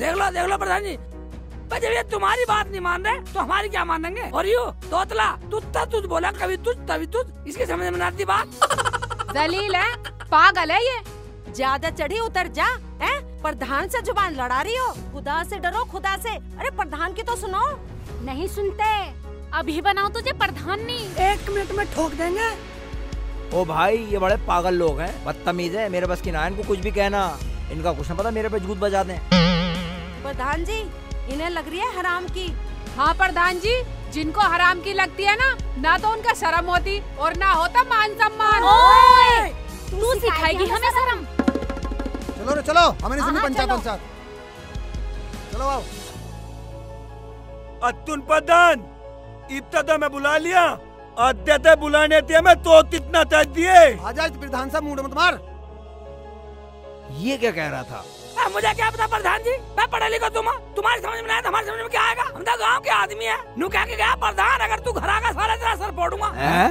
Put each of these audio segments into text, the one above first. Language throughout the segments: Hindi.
देख लो प्रधान जी, पर जब ये तुम्हारी बात नहीं मान रहे तो हमारी क्या मानेंगे। और यू तोतला तुत्ता तुझ बोला, कभी तुझ तभी तुझ, इसकी समझ में आती बात। दलील है, पागल है ये, ज्यादा चढ़ी उतर जा। प्रधान से जुबान लड़ा रही हो, खुदा से डरो खुदा से। अरे प्रधान की तो सुनो। नहीं सुनते, अभी बनाओ तुझे प्रधान, नहीं एक मिनट में ठोक देंगे। ओ भाई ये बड़े पागल लोग हैं, बदतमीज है, मेरे बस की नायन को कुछ भी कहना, इनका कुछ न पता, मेरे पे जूत बजा दें। प्रधान जी इन्हें लग रही है हराम की। हाँ प्रधान जी, जिनको हराम की लगती है ना, ना तो उनका शर्म होती और ना होता मान सम्मान। ओए तू सिखाएगी हमें शर्म। चलो रे चलो, हमें नहीं पंचायत। चलो आओ। अतुन प्रधान इब्तदा में बुला लिया, आते बुलाने थे मैं तो इतना तज दिए। आजाद प्रधान साहब मुंड मत मार। ये क्या कह रहा था? मुझे क्या पता प्रधान जी, मैं पढ़े लिखा, तुम्हारी समझ में आया हमारी समझ में क्या आएगा। हम तो गाँव के आदमी है। नू कह के गया प्रधान, अगर तू घर आगा सारा तेरा सर फोड़ूंगा।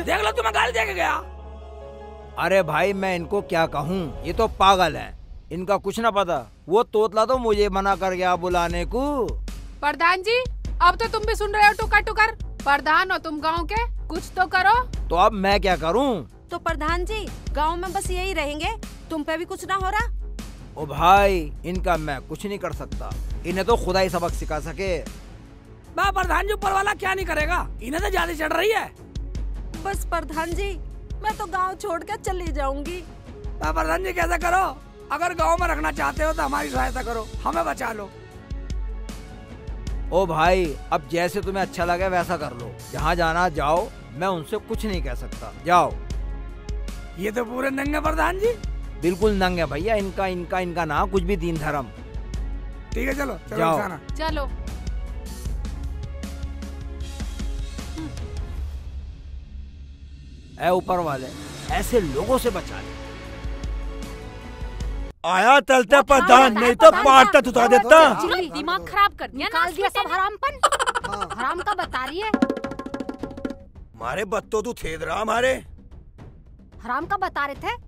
देख लो तुम्हें गाली दे के गया। अरे भाई मैं इनको क्या कहूँ, ये तो पागल है, इनका कुछ ना पता। वो तोतला तो मुझे मना कर गया बुलाने को। प्रधान जी अब तो तुम भी सुन रहे हो टुकर टुकर, प्रधान हो तुम गाँव के, कुछ तो करो। तो अब मैं क्या करूँ? तो प्रधान जी गाँव में बस यही रहेंगे, तुम पे भी कुछ ना हो रहा। ओ भाई इनका मैं कुछ नहीं कर सकता, इन्हें तो खुदा ही सबक सिखा सके। बा प्रधान जी ऊपर वाला क्या नहीं करेगा, इन्हें तो ज्यादा चढ़ रही है। बस प्रधान जी मैं तो गांव छोड़कर चली जाऊंगी। प्रधान जी कैसा करो, अगर गांव में रखना चाहते हो तो हमारी सहायता करो, हमें बचा लो। ओ भाई अब जैसे तुम्हें अच्छा लगे वैसा कर लो, जहाँ जाना जाओ, मैं उनसे कुछ नहीं कह सकता, जाओ। ये तो पूरे नंगे प्रधान जी। बिल्कुल नंगे भैया, इनका इनका इनका ना कुछ भी दीन धर्म। ठीक है चलो चलो चलो। ऐ ऊपर वाले ऐसे लोगों से बचा ले। आया तलता प्रधान, नहीं तो पाटता तुता देता। दिमाग खराब कर दिया, निकाल दिया सब हरामपन। हराम का बता रही है, मारे बत्तो तू थे मारे। हराम का बता रहे थे,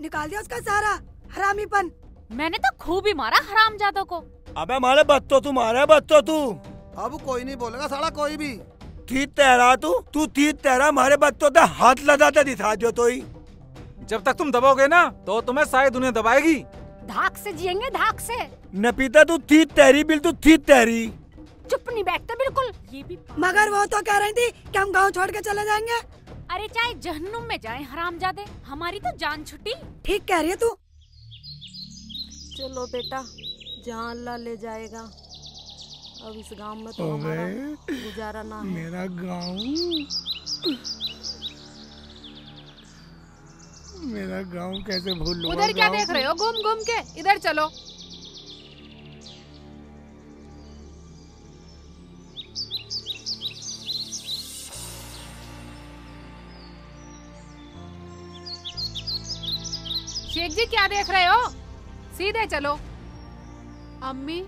निकाल दिया उसका सारा हरामीपन। मैंने तो खूब ही मारा हरामजादों को। अबे मारे बत्तो तू, मारे बत्तो तू। अब कोई नहीं बोलेगा साला, कोई भी तीत तहरा तू तीत तहरा। मारे बत्तो तो हाथ लगाते दिखा दो तो ही। जब तक तुम दबोगे ना तो तुम्हें सारी दुनिया दबाएगी। धाक से जियेंगे धाक से। नपीता तू तीत तहरी, बिल तू तीत तहरी। चुप नहीं बैठते बिल्कुल। ये भी मगर वो तो कह रही थी कि हम गाँव छोड़ के चले जाएंगे। अरे चाहे जहन्नुम में जाएं हरामजादे, हमारी तो जान छुटी। ठीक कह रही है तू। चलो बेटा जहाँ अल्लाह ले जाएगा, अब इस गांव में तो हमारा गुजारा ना है। मेरा गांव, मेरा गांव कैसे भूल लूं। उधर क्या देख रहे हो घूम घूम के, इधर चलो। शेख जी क्या देख रहे हो, सीधे चलो। अम्मी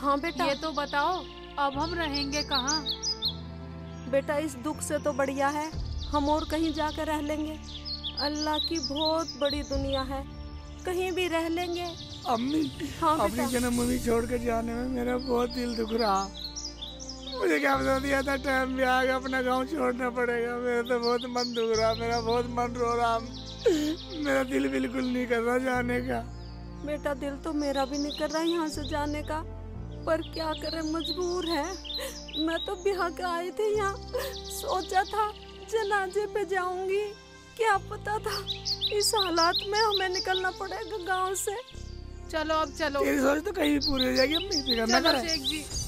हाँ बेटा, ये तो बताओ अब हम रहेंगे कहाँ? बेटा इस दुख से तो बढ़िया है हम और कहीं जाकर रह लेंगे। अल्लाह की बहुत बड़ी दुनिया है, कहीं भी रह लेंगे। अम्मी हाँ अपनी जन्मभूमि छोड़ कर जाने में मेरा बहुत दिल दुख रहा। मुझे क्या बता दिया था टाइम भी आ गया, अपना गाँव छोड़ना पड़ेगा। मेरा तो बहुत मन दुख रहा, मेरा बहुत मन रो रहा, मेरा दिल बिल्कुल नहीं कर रहा जाने का। बेटा दिल तो मेरा भी नहीं कर रहा यहाँ से जाने का, पर क्या करें मजबूर है। मैं तो बिहार के आई थी, यहाँ सोचा था जनाजे पे जाऊंगी, क्या पता था इस हालात में हमें निकलना पड़ेगा गांव से। चलो अब चलो। तेरी सोच तो कहीं पूरी हो जाएगी अम्मी, करना करें।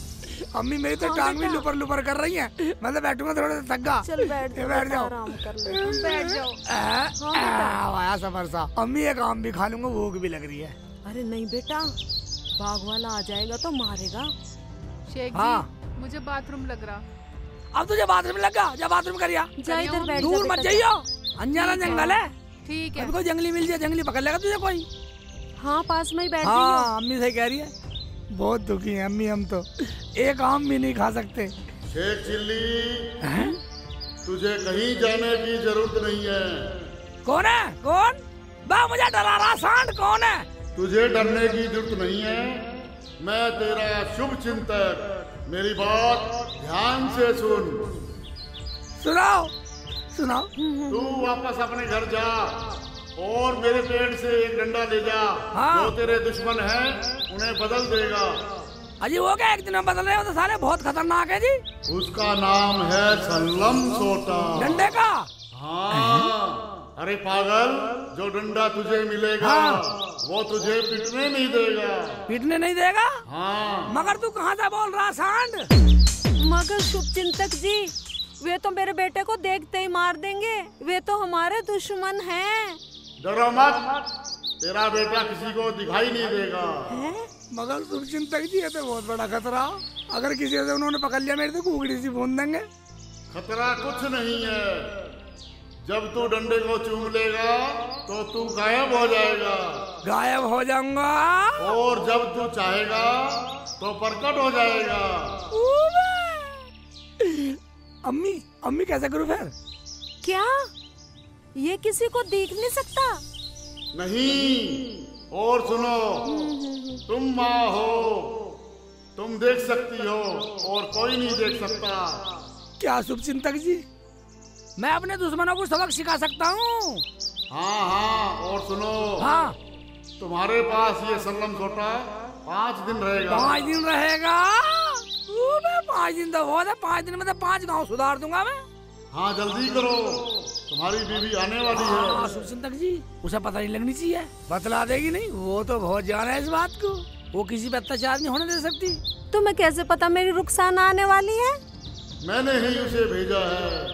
अम्मी मेरी तो टांग भी लुपर लुपर कर रही है, मतलब बैठूंगा थोड़ा सा थक्का। चल बैठ जाओ आराम कर लो, बैठ जाओ। आया सफर सा। अम्मी एक आम भी खा लूंगा, भूख भी लग रही है। अरे नहीं बेटा बाघ वाला आ जाएगा तो मारेगा। शेख जी हाँ। मुझे बाथरूम लग रहा। अब तुझे बाथरूम लगा, जा बाथरूम करिया। दूर मत जाइयो, अंजाना जंगल है। ठीक है, कोई जंगली मिल जाए जंगली पकड़ लेगा तुझे कोई। हाँ पास में ही बैठ। हाँ अम्मी सही कह रही है, बहुत दुखी है अम्मी, हम तो एक आम भी नहीं खा सकते। शेख चिल्ली तुझे कहीं जाने की जरूरत नहीं है। कौन है कौन? बा मुझे डरा रहा सांड, कौन है? तुझे डरने की जरूरत नहीं है, मैं तेरा शुभ चिंतक, मेरी बात ध्यान से सुन। सुनाओ सुनाओ। तू वापस अपने घर जा और मेरे पेड़ से एक डंडा ले जा। हाँ। जो तेरे दुश्मन हैं उन्हें बदल देगा। अजी वो क्या एक दिन में बदल रहे हो तो सारे बहुत खतरनाक है जी। उसका नाम है सलम सोटा। डंडे का? हाँ। अरे पागल, जो डंडा तुझे मिलेगा वो तुझे पीटने नहीं देगा। पीटने नहीं देगा? हाँ। मगर तू कहाँ से बोल रहा सांड? मगर शुभचिंतक जी, वे तो मेरे बेटे को देखते ही मार देंगे, वे तो हमारे दुश्मन हैं। डरो मत, तेरा बेटा किसी को दिखाई नहीं देगा। है? मगर शुभचिंतक जी, ये तो बहुत बड़ा खतरा। अगर किसी से उन्होंने पकड़ लिया मेरे तो कुकड़ी सी भून देंगे। खतरा कुछ नहीं है, जब तू डंडे को चूम लेगा तो तू गायब हो जाएगा। गायब हो जाऊंगा? और जब तू चाहेगा तो प्रकट हो जाएगा। अम्मी अम्मी कैसे करूँ फिर? क्या ये किसी को देख नहीं सकता? नहीं। और सुनो, तुम माँ हो, तुम देख सकती हो और कोई नहीं देख सकता। क्या शुभचिंतक जी, मैं अपने दुश्मनों को सबक सिखा सकता हूँ? हाँ हाँ। और सुनो। हाँ। तुम्हारे पास ये सलम सोटा 5 दिन रहेगा। 5 दिन रहेगा? 5 दिन तो बहुत है, 5 दिन में तो 5 गांव सुधार दूंगा मैं। हाँ जल्दी करो, तुम्हारी बीवी आने वाली है। शुभचिंतक जी, उसे पता नहीं लगनी चाहिए, बतला देगी नहीं। वो तो बहुत जान है इस बात को, वो किसी पे अत्याचार नहीं होने दे सकती। तुम्हें कैसे पता मेरी रुखसाना आने वाली है? मैंने ही उसे भेजा है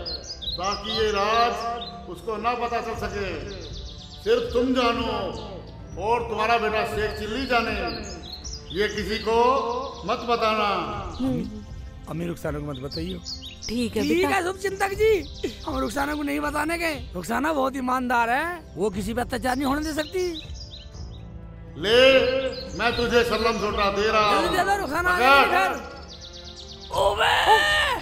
ताकि ये राज उसको न पता चल सके। सिर्फ तुम जानो और तुम्हारा बेटा शेख चिल्ली जाने, ये किसी को मत बताना। अम्मी रुखसाना को मत बताइए। ठीक है बेटा। ठीक है शुभचिंतक जी, हम रुखसाना को नहीं बताने गए। रुखसाना बहुत ईमानदार है, वो किसी पे अत्याचार नहीं होने दे सकती। ले, मैं तुझे सलम सोटा दे रहा हूँ। जल्दी रुखसाना आ गई घर। ओवे,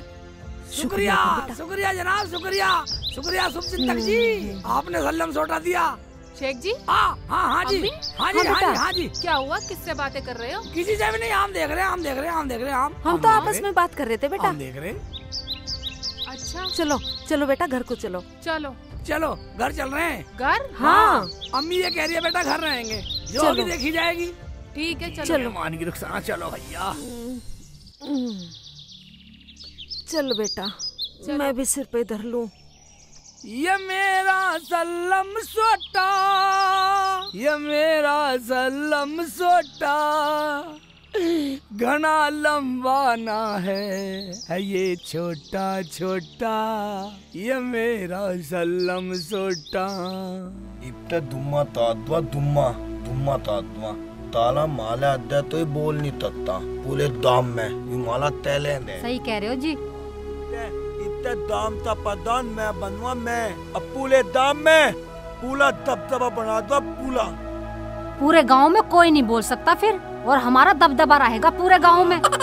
शुक्रिया शुक्रिया जनाब, शुक्रिया शुक्रिया शुभचिंतक जी, आपने सलम सोटा दिया। शेख जी? हाँ हाँ जी हाँ जी हाँ जी। क्या हुआ, किससे बातें कर रहे हो? किसी से भी नहीं, हम देख रहे हैं, हम देख रहे हैं, हम देख रहे हैं। हम तो आपस में बात कर रहे थे बेटा, हम देख रहे हैं। अच्छा चलो चलो बेटा, घर को चलो। चलो चलो घर चल रहे हैं। घर? हाँ। अम्मी ये कह रही है बेटा घर रहेंगे, जो अभी देखी जाएगी। ठीक है चलो। मानेगी रुखसाना, चलो भैया चलो बेटा, मैं भी सिर पे धर लूँ। ये मेरा सलम सोटा घना लंबा ना है ये छोटा छोटा, ये मेरा सलम सोटा। इप्टा दुम्मा ताद्वा दुम्मा दुम्मा ताद्वा ताला माला अद्दा तो ये बोल नहीं सकता पूरे दाम में, ये माला तैले दे। सही कह रहे हो जी। इतने दाम ता पदान मैं बनवा, मैं अब पूरे दाम में पूला दबदबा बना दो पूला। पूरे गांव में कोई नहीं बोल सकता फिर, और हमारा दबदबा रहेगा पूरे गांव में।